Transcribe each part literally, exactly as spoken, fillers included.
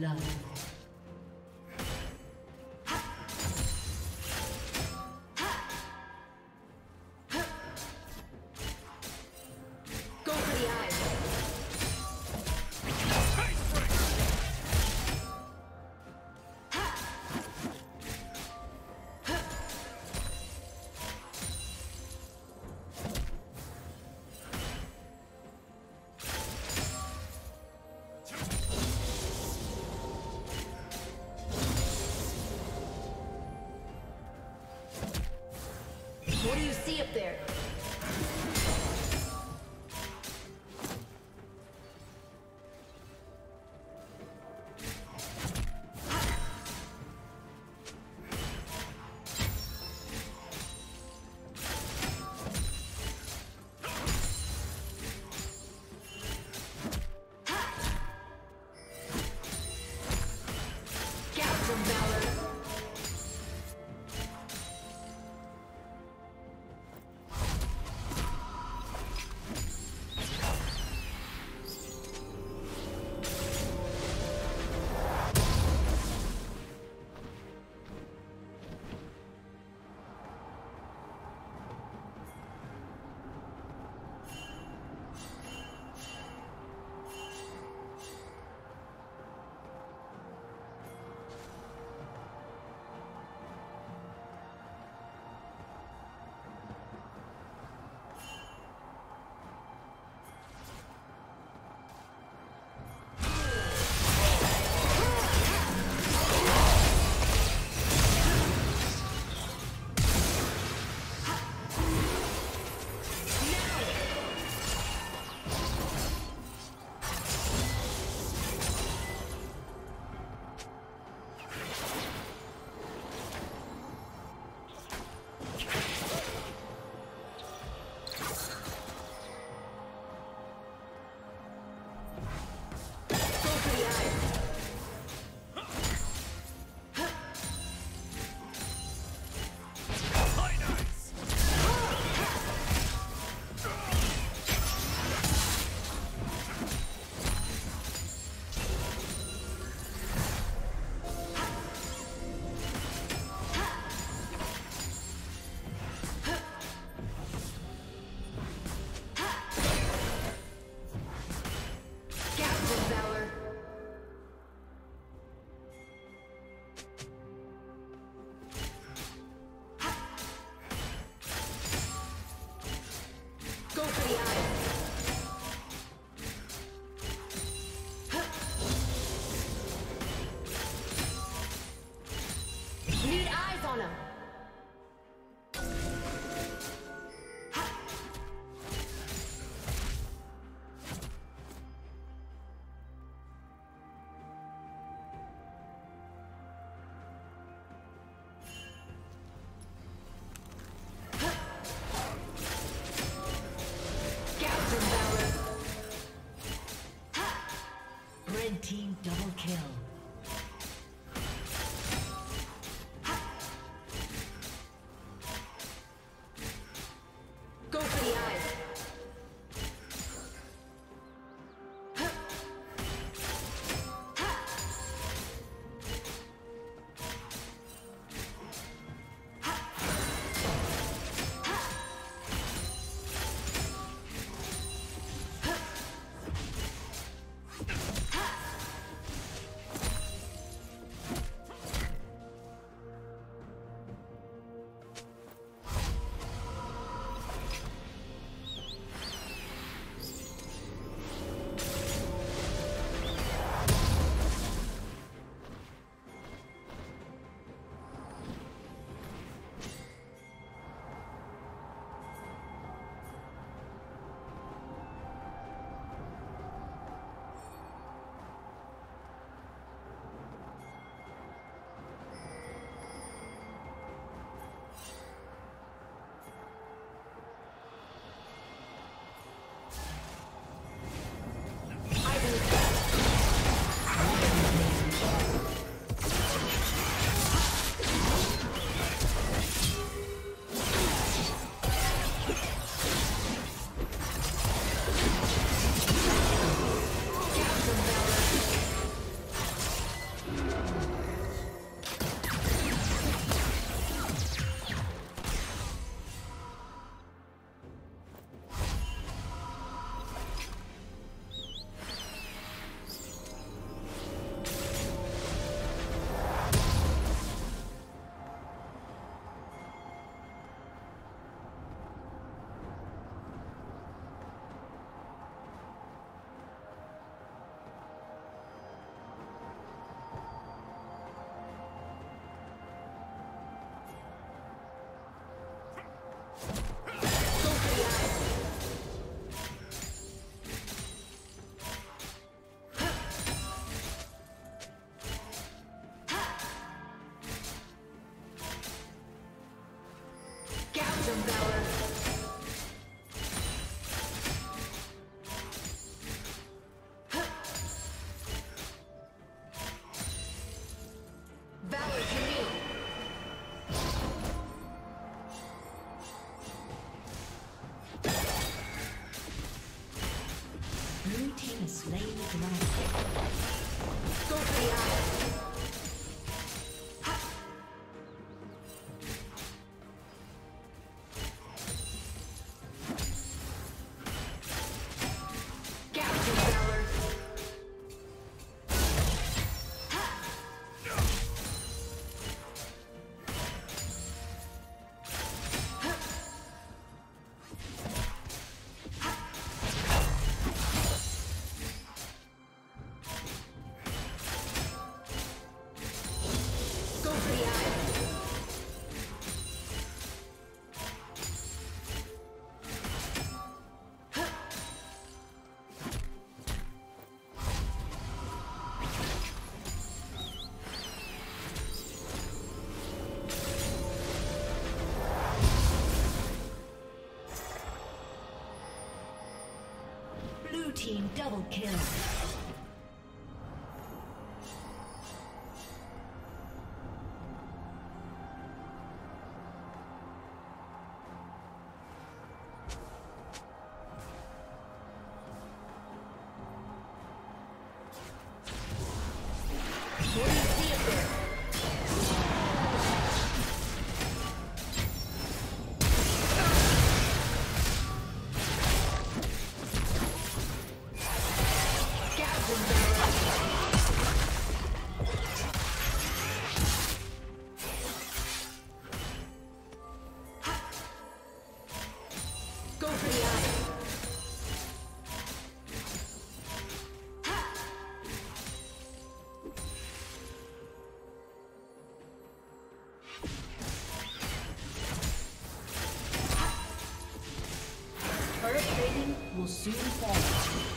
blood. What do you see up there? Team double kill. Ha! slain the master. Team double kill. Will soon fall.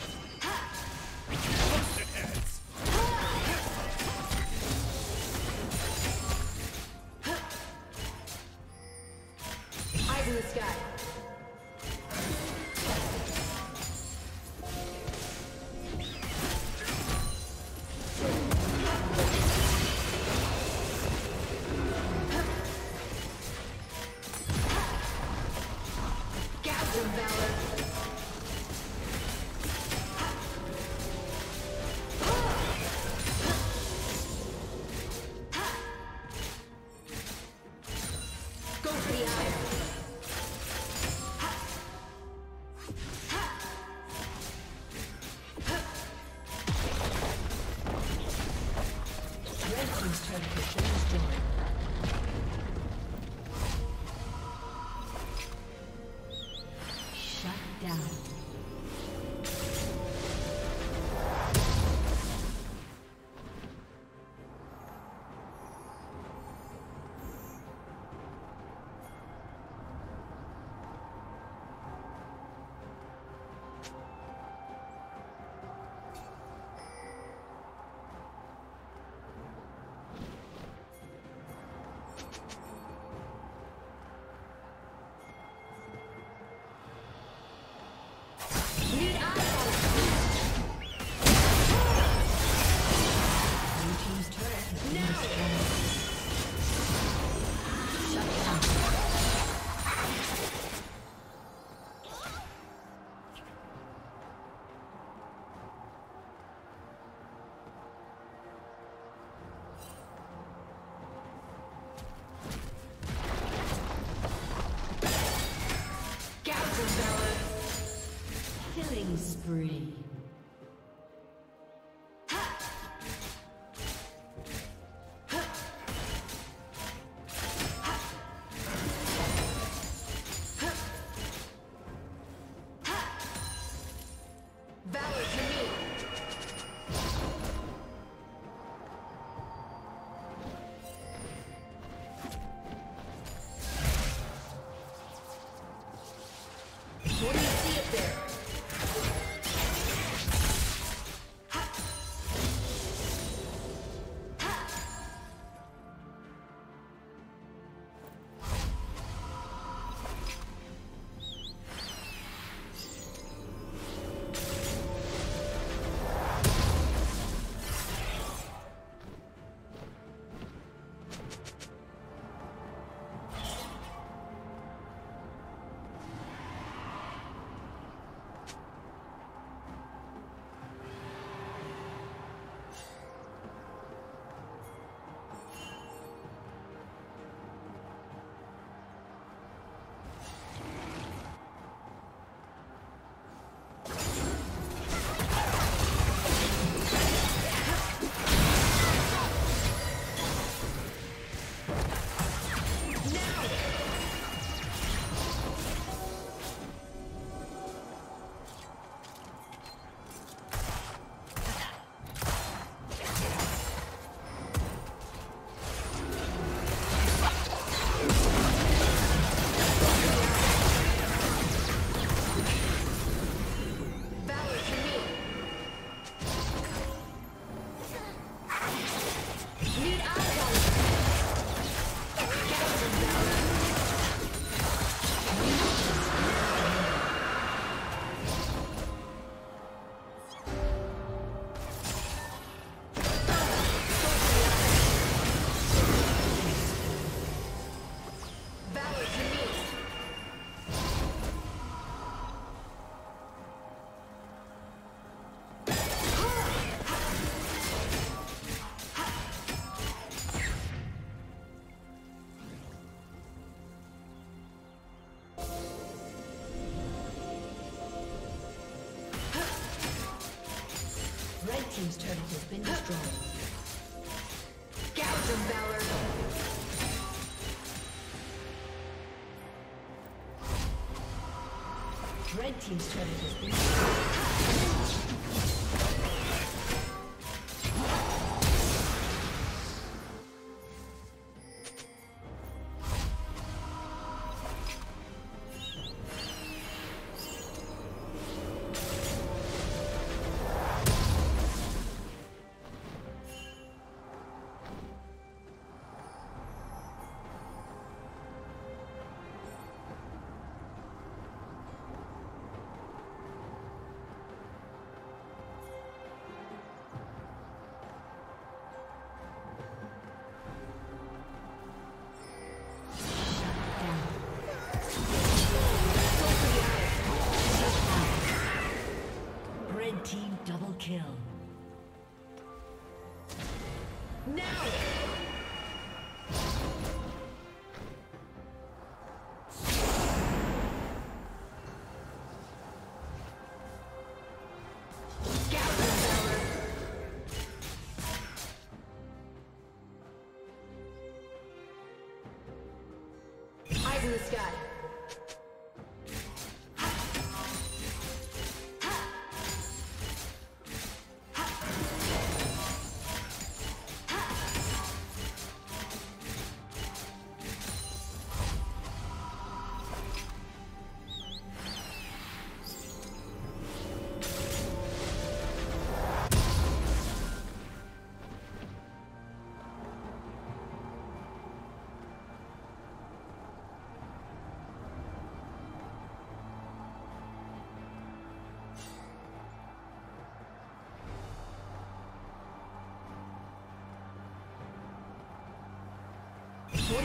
Killing spree. What do you see up there? has been destroyed. Scouts of Valor! Red team's turret has been kill. Now! Eyes in the sky. What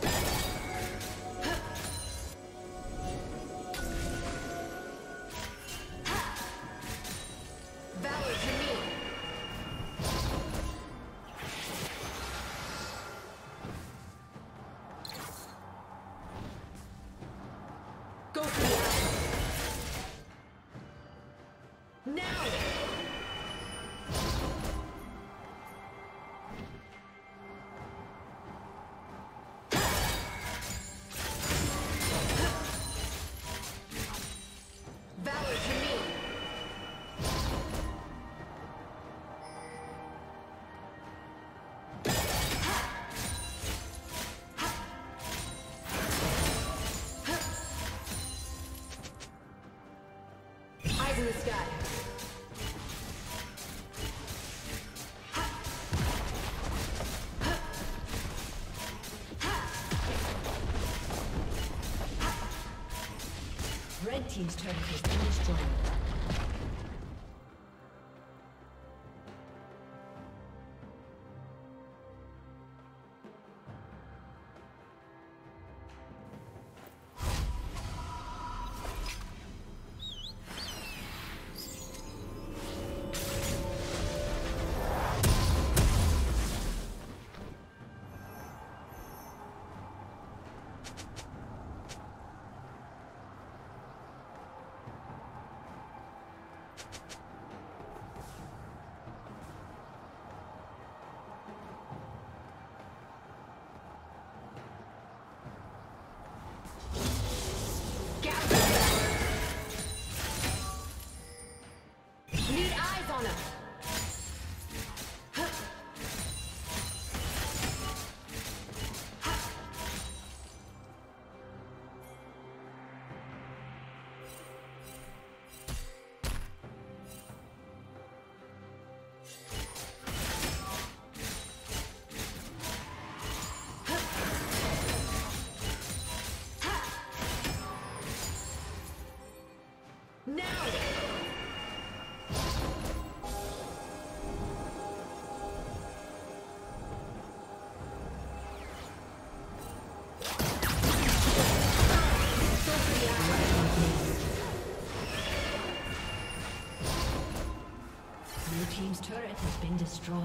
The sky. Red team's turret has been destroyed. Team's turret has been destroyed.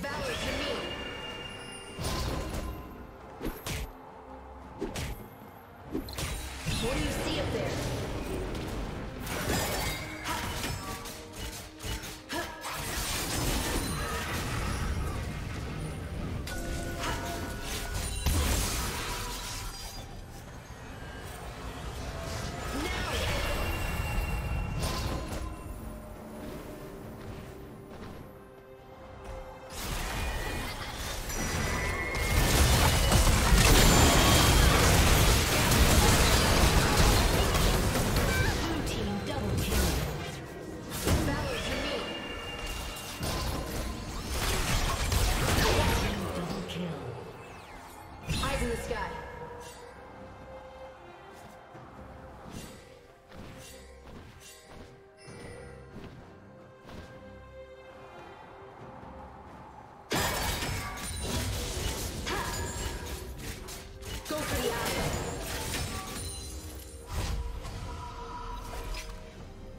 Valor to me.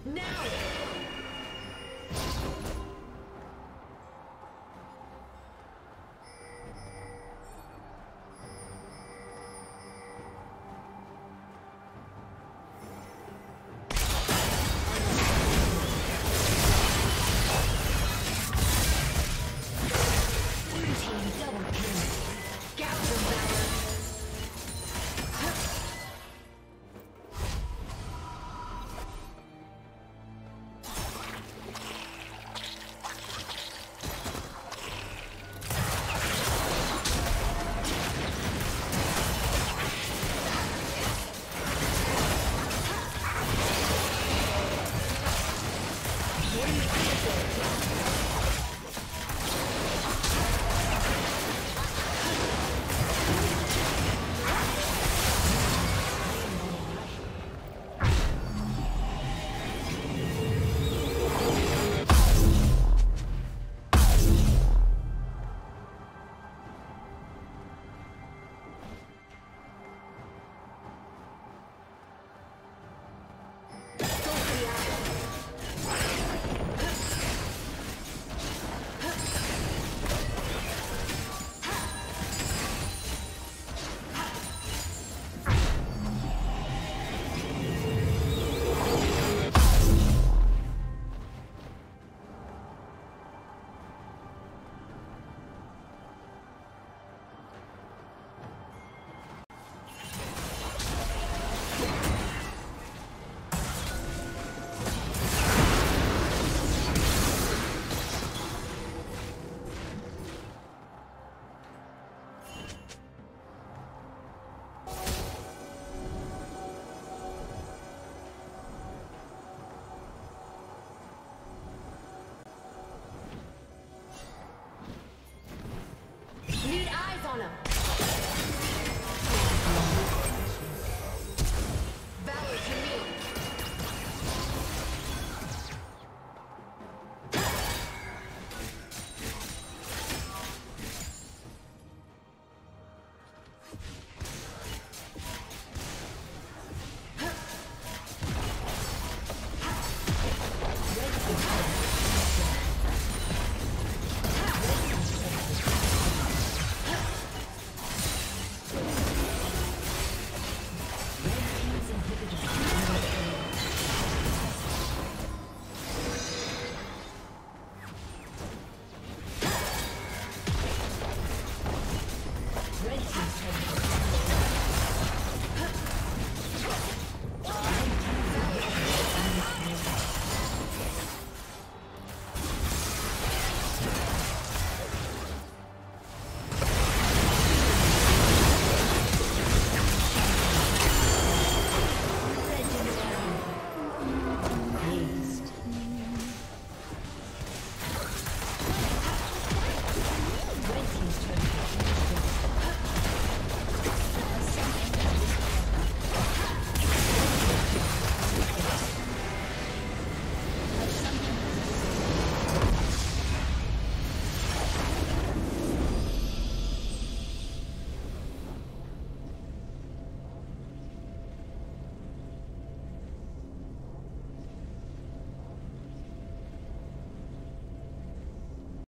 Now!